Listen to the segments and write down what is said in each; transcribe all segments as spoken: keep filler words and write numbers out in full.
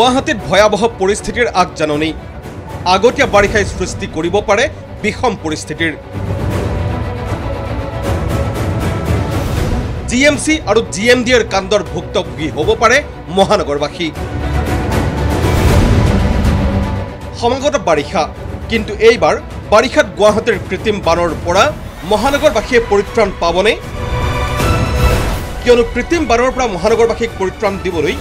গুৱাহাটীত ভয়াবহ পৰিস্থিতিৰ আগজাননী আগতীয়া বাৰিষাই সৃষ্টি কৰিব পাৰে বিষম পৰিস্থিতিৰ G M C আৰু G M D এৰ কাণ্ডৰ ভুক্তভোগী হ'ব পাৰে মহানগৰবাসী সমগ্ৰ বাৰিষা কিন্তু এইবাৰ বাৰিষাত গুৱাহাটীৰ কৃত্ৰিম বানৰ পৰা মহানগৰবাসীয়ে পৰিত্ৰাণ পাবনে কিয়নো কৃত্ৰিম বানৰ পৰা মহানগৰবাসীক পৰিত্ৰাণ দিবলৈ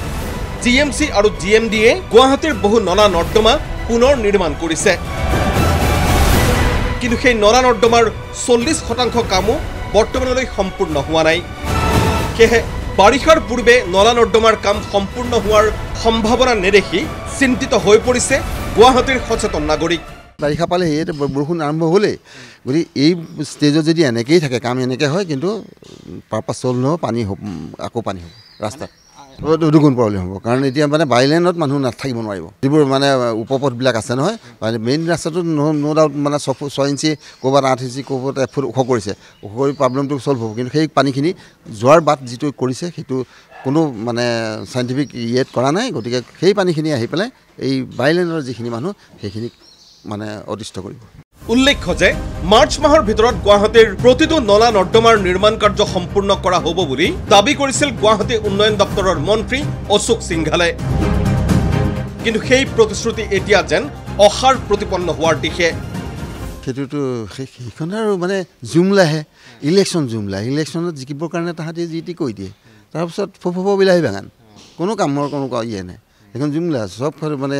G M C আৰু G M D এ গুৱাহাটীৰ বহু নলা নৰ্দমা পুনৰ নিৰ্মাণ কৰিছে কিন্তু সেই নলা নৰ্দমাৰ চল্লিশ শতাংশ কামো বৰ্তমানলৈ সম্পূৰ্ণ হোৱা নাই কেহে বাৰিষাৰ পূৰ্বে নলা নৰ্দমাৰ কাম সম্পূৰ্ণ হোৱাৰ সম্ভাৱনা নেদেখি চিন্তিত হৈ পৰিছে গুৱাহাটীৰ সচেতন নাগৰিক বাৰিষা পালে এই বৰষুণ আৰম্ভ হ'লে গৰি এই ষ্টেজত যদি এনেকেই থাকে কাম এনেকে হয় কিন্তু পাৰপাছল ন পানী আকো পানী হ'ব ৰাস্তা দুগুণ প্ৰব্লেম হ'ব কাৰণ এতিয়া মানে বাইলেনত মানুহ নাথাকিব নোৱাৰিব যিবোৰ মানে উপপথ বিলাক আছে নহয় মানে মেইন ৰাস্তাটো নো ডাউট মানে ছয় ইঞ্চি কোবাৰ আঠ ইঞ্চি কোবাৰ এফুট ওখ কৰিছে ওখ কৰি প্ৰব্লেমটো সলভ হ'ব কিন্তু সেই পানীখিনি যোৱাৰ বাট যিটো কৰিছে সেইটো কোনো মানে সাইন্টিফিক ইয়েট কৰা নাই গতিকে সেই পানীখিনি আহি পেলাই এই বাইলেনৰ যিখিনি মানুহ সেইখিনি মানে অদিষ্ট কৰিব উল্লেখ যে মাৰ্চ মাহৰ ভিতৰত গুৱাহাটীৰ প্ৰতিটো নলা নৰ্দমাৰ নিৰ্মাণ কাৰ্য সম্পূৰ্ণ কৰা হ'ব বুলি দাবী কৰিছিল গুৱাহাটী উন্নয়ন দপ্তৰৰ মন্ত্ৰী অশোক সিংঘালে কিন্তু সেই প্ৰতিশ্ৰুতি এতিয়া যেন অহাৰ প্ৰতিপন্ন হোৱাৰ দিশে সেতুটো সেইখন আৰু মানে জুমলাহে ইলেকশ্যন জুমলা ইলেকশ্যনত জিকিবৰ কাৰণে তাহাতে জিতি কৈ দিয়ে তাৰ পিছত ফফফ বিলাহি ভাঙান কোনো কামৰ কোনো ইয়ে নাই এখন জুমলা সব মানে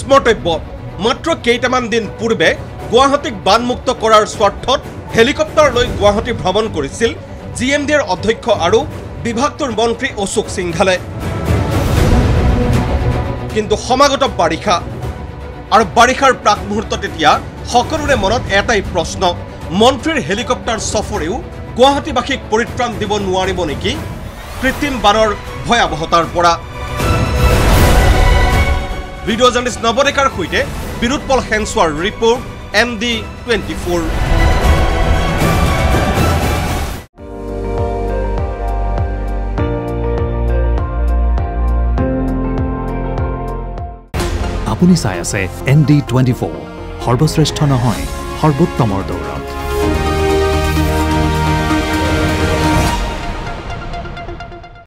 স্মৰ্তব্য মাত্ৰ কেইটামান দিন পূৰ্বে গুৱাহাটীক বানমুক্ত কৰাৰ স্বাৰ্থত হেলিকপ্টাৰ লৈ গুৱাহাটী ভ্ৰমণ কৰিছিল জিএমডিৰ অধ্যক্ষ আৰু বিভাগটোৰ মন্ত্ৰী অশোক সিংঘালে কিন্তু সমাগত বাৰিষা আৰু বাৰিষাৰ প্ৰাক মুহূৰ্তত এতিয়া সকলোৰে মনত এটাই প্ৰশ্ন মন্ত্ৰীৰ হেলিকপ্টাৰ সফৰেও গুৱাহাটীবাসীক পৰিত্ৰাণ দিব নোৱাৰিব নেকি কৃত্ৰিম বানৰ ভয়াবহতাৰ পৰা ভিডিও জাৰ্নালিস্ট নবৰেকাৰ সৈতে বিনোদপল হেনসোৱাৰ report N D twenty four. আপুনি চাই আছে এন ডি টুৱেণ্টি ফ'ৰ সৰ্বশ্ৰেষ্ঠ নহয় সৰ্বোত্তমৰ দৌৰ।